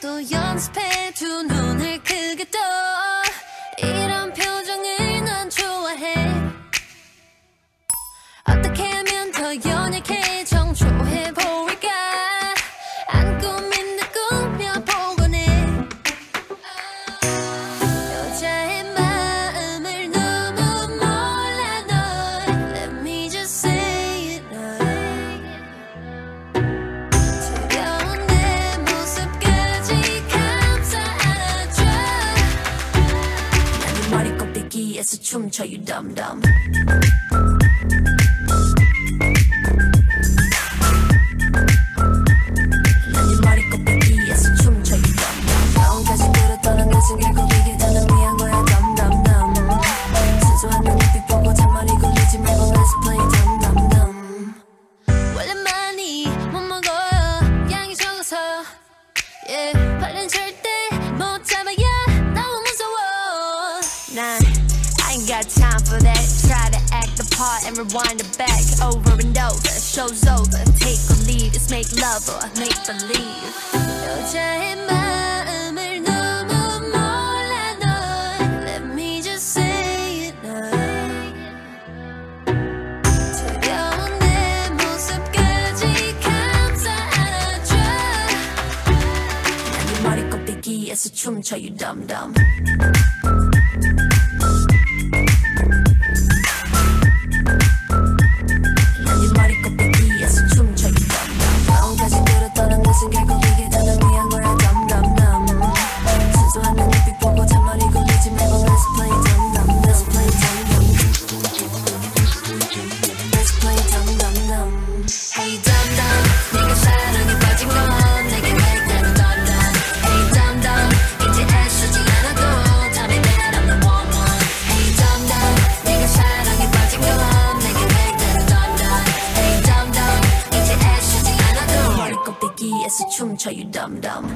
또 연습해도 눈을 크게 떠 이런 표정을 난 좋아해. 어떻게 하면 더 연약해 정조해 보일까 안 꾸민다 꾸며보곤 해. 여자의 마음을 너무 몰라 널. Let me just say it now. 차가운 내 모습까지 감싸안아줘. 나는 머리 꼭대기에서 춤춰 you dumb dumb. 발은 절대 못 잡아요. 너무 무서워. 난 I ain't got time for that. Try to act the part and rewind it back over and over. Show's over. Take a lead. It's make love or make believe. 여자의 마음을 너무 몰라 널. Let me just say it now. 차가운 내 모습까지 감싸 안아줘. 나는 머리 꼭대기에서 춤춰 you dumb dumb. 춤춰 you dumb dumb.